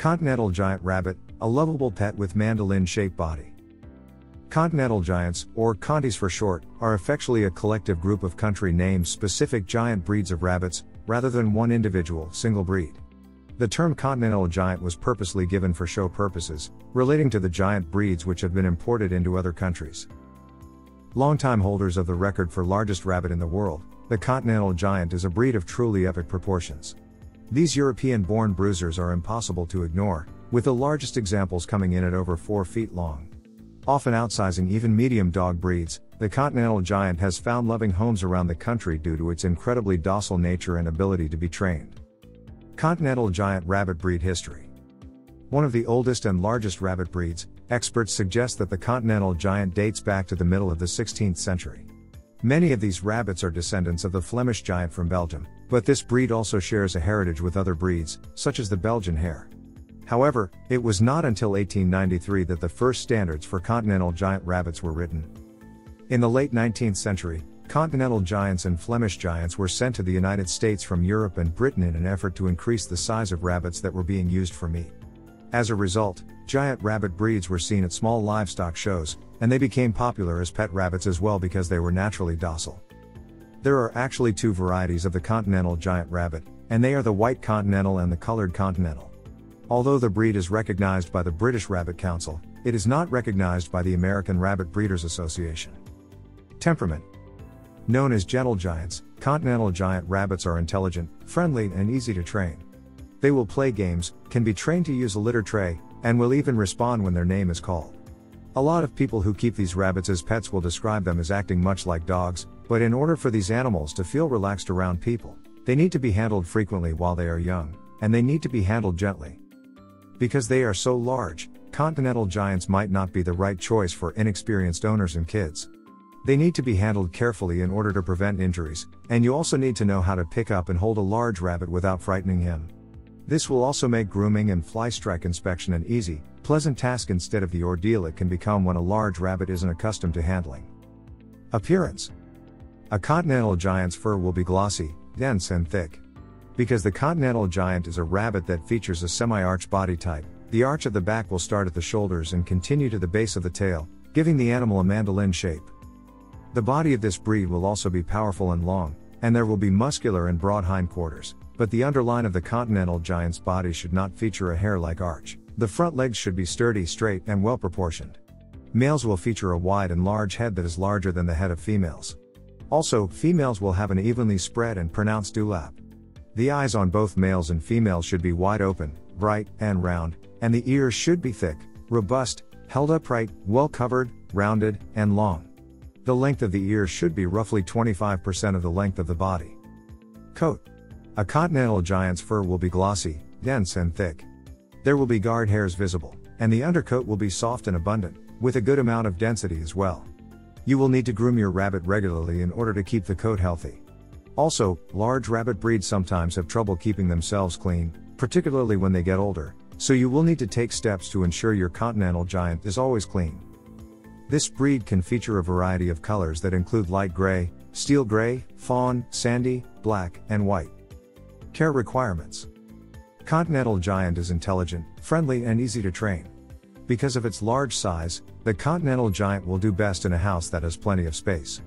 Continental giant rabbit, a lovable pet with mandolin-shaped body. Continental giants, or contis for short, are effectually a collective group of country names specific giant breeds of rabbits, rather than one individual, single breed. The term continental giant was purposely given for show purposes, relating to the giant breeds which have been imported into other countries. Longtime holders of the record for largest rabbit in the world, the continental giant is a breed of truly epic proportions. These European-born bruisers are impossible to ignore, with the largest examples coming in at over 4 feet long. Often outsizing even medium dog breeds, the continental giant has found loving homes around the country due to its incredibly docile nature and ability to be trained. Continental giant rabbit breed history. One of the oldest and largest rabbit breeds, experts suggest that the continental giant dates back to the middle of the 16th century. Many of these rabbits are descendants of the Flemish giant from Belgium, but this breed also shares a heritage with other breeds, such as the Belgian hare. However, it was not until 1893 that the first standards for continental giant rabbits were written. In the late 19th century, continental giants and Flemish giants were sent to the United States from Europe and Britain in an effort to increase the size of rabbits that were being used for meat. As a result, giant rabbit breeds were seen at small livestock shows, and they became popular as pet rabbits as well because they were naturally docile. There are actually two varieties of the continental giant rabbit, and they are the white continental and the colored continental. Although the breed is recognized by the British Rabbit Council, it is not recognized by the American Rabbit Breeders' Association. Temperament. Known as gentle giants, continental giant rabbits are intelligent, friendly, and easy to train. They will play games, can be trained to use a litter tray, and will even respond when their name is called. A lot of people who keep these rabbits as pets will describe them as acting much like dogs, but in order for these animals to feel relaxed around people, they need to be handled frequently while they are young, and they need to be handled gently. Because they are so large, continental giants might not be the right choice for inexperienced owners and kids. They need to be handled carefully in order to prevent injuries, and you also need to know how to pick up and hold a large rabbit without frightening him. This will also make grooming and fly strike inspection an easy, pleasant task instead of the ordeal it can become when a large rabbit isn't accustomed to handling. Appearance. A continental giant's fur will be glossy, dense and thick. Because the continental giant is a rabbit that features a semi-arch body type, the arch of the back will start at the shoulders and continue to the base of the tail, giving the animal a mandolin shape. The body of this breed will also be powerful and long, and there will be muscular and broad hindquarters, but the underline of the continental giant's body should not feature a hair-like arch. The front legs should be sturdy, straight, and well-proportioned. Males will feature a wide and large head that is larger than the head of females. Also, females will have an evenly spread and pronounced dewlap. The eyes on both males and females should be wide open, bright, and round, and the ears should be thick, robust, held upright, well covered, rounded, and long. The length of the ears should be roughly 25% of the length of the body. Coat. A continental giant's fur will be glossy, dense, and thick. There will be guard hairs visible, and the undercoat will be soft and abundant, with a good amount of density as well. You will need to groom your rabbit regularly in order to keep the coat healthy. Also, large rabbit breeds sometimes have trouble keeping themselves clean, particularly when they get older, so you will need to take steps to ensure your continental giant is always clean. This breed can feature a variety of colors that include light gray, steel gray, fawn, sandy, black, and white. Care requirements. Continental giant is intelligent, friendly, and easy to train. Because of its large size, the continental giant will do best in a house that has plenty of space.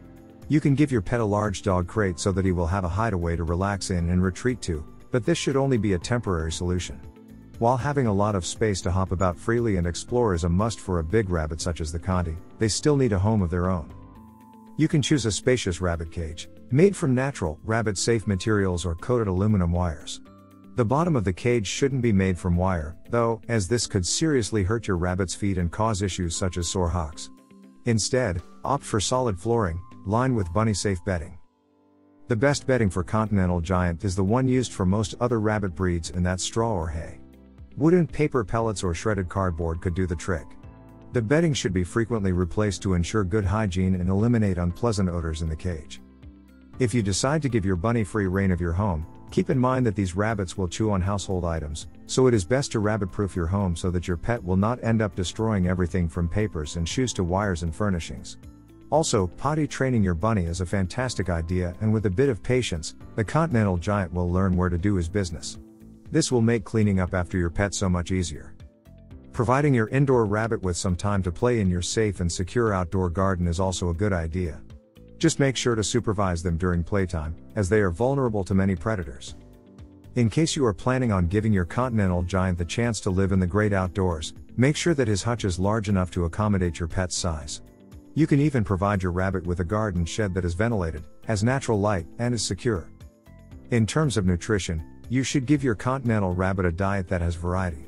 You can give your pet a large dog crate so that he will have a hideaway to relax in and retreat to, but this should only be a temporary solution. While having a lot of space to hop about freely and explore is a must for a big rabbit such as the Conti, they still need a home of their own. You can choose a spacious rabbit cage, made from natural, rabbit-safe materials or coated aluminum wires. The bottom of the cage shouldn't be made from wire, though, as this could seriously hurt your rabbit's feet and cause issues such as sore hocks. Instead, opt for solid flooring, lined with bunny-safe bedding. The best bedding for continental giant is the one used for most other rabbit breeds, and that's straw or hay. Wood and paper pellets or shredded cardboard could do the trick. The bedding should be frequently replaced to ensure good hygiene and eliminate unpleasant odors in the cage. If you decide to give your bunny free rein of your home, keep in mind that these rabbits will chew on household items, so it is best to rabbit-proof your home so that your pet will not end up destroying everything from papers and shoes to wires and furnishings. Also, potty training your bunny is a fantastic idea, and with a bit of patience, the continental giant will learn where to do his business. This will make cleaning up after your pet so much easier. Providing your indoor rabbit with some time to play in your safe and secure outdoor garden is also a good idea. Just make sure to supervise them during playtime, as they are vulnerable to many predators. In case you are planning on giving your Continental Giant the chance to live in the great outdoors, make sure that his hutch is large enough to accommodate your pet's size. You can even provide your rabbit with a garden shed that is ventilated, has natural light, and is secure. In terms of nutrition, you should give your Continental Rabbit a diet that has variety.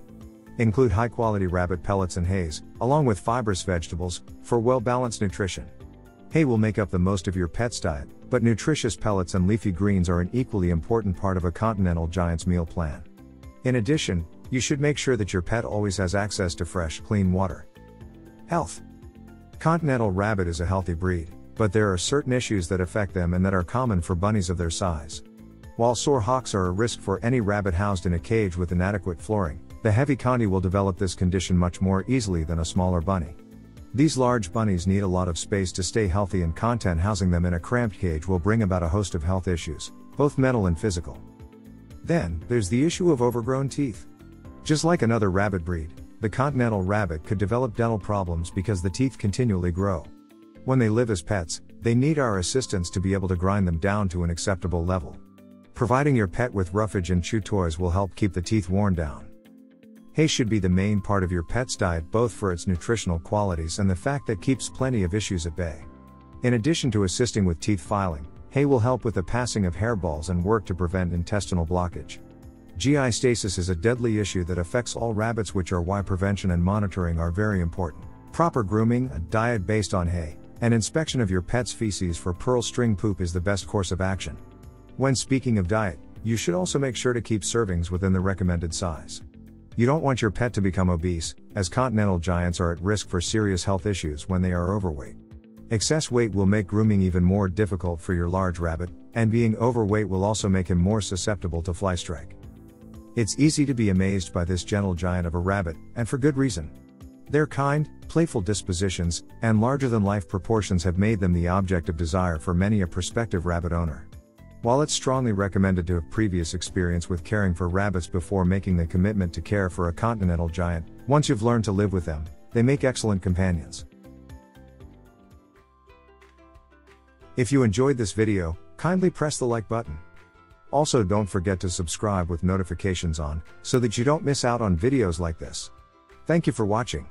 Include high-quality rabbit pellets and hays, along with fibrous vegetables, for well-balanced nutrition. Hay will make up the most of your pet's diet, but nutritious pellets and leafy greens are an equally important part of a Continental Giant's meal plan. In addition, you should make sure that your pet always has access to fresh, clean water. Health. Continental Rabbit is a healthy breed, but there are certain issues that affect them and that are common for bunnies of their size. While sore hocks are a risk for any rabbit housed in a cage with inadequate flooring, the heavy Conti will develop this condition much more easily than a smaller bunny. These large bunnies need a lot of space to stay healthy, and content housing them in a cramped cage will bring about a host of health issues, both mental and physical. Then, there's the issue of overgrown teeth. Just like another rabbit breed, the Continental Rabbit could develop dental problems because the teeth continually grow. When they live as pets, they need our assistance to be able to grind them down to an acceptable level. Providing your pet with roughage and chew toys will help keep the teeth worn down. Hay should be the main part of your pet's diet, both for its nutritional qualities and the fact that keeps plenty of issues at bay. In addition to assisting with teeth filing, hay will help with the passing of hairballs and work to prevent intestinal blockage. GI stasis is a deadly issue that affects all rabbits, which are why prevention and monitoring are very important. Proper grooming, a diet based on hay, and inspection of your pet's feces for pearl string poop is the best course of action. When speaking of diet, you should also make sure to keep servings within the recommended size. You don't want your pet to become obese, as Continental Giants are at risk for serious health issues when they are overweight. Excess weight will make grooming even more difficult for your large rabbit, and being overweight will also make him more susceptible to fly strike. It's easy to be amazed by this gentle giant of a rabbit, and for good reason. Their kind, playful dispositions, and larger-than-life proportions have made them the object of desire for many a prospective rabbit owner. While it's strongly recommended to have previous experience with caring for rabbits before making the commitment to care for a Continental Giant, once you've learned to live with them, they make excellent companions. If you enjoyed this video, kindly press the like button. Also, don't forget to subscribe with notifications on, so that you don't miss out on videos like this. Thank you for watching.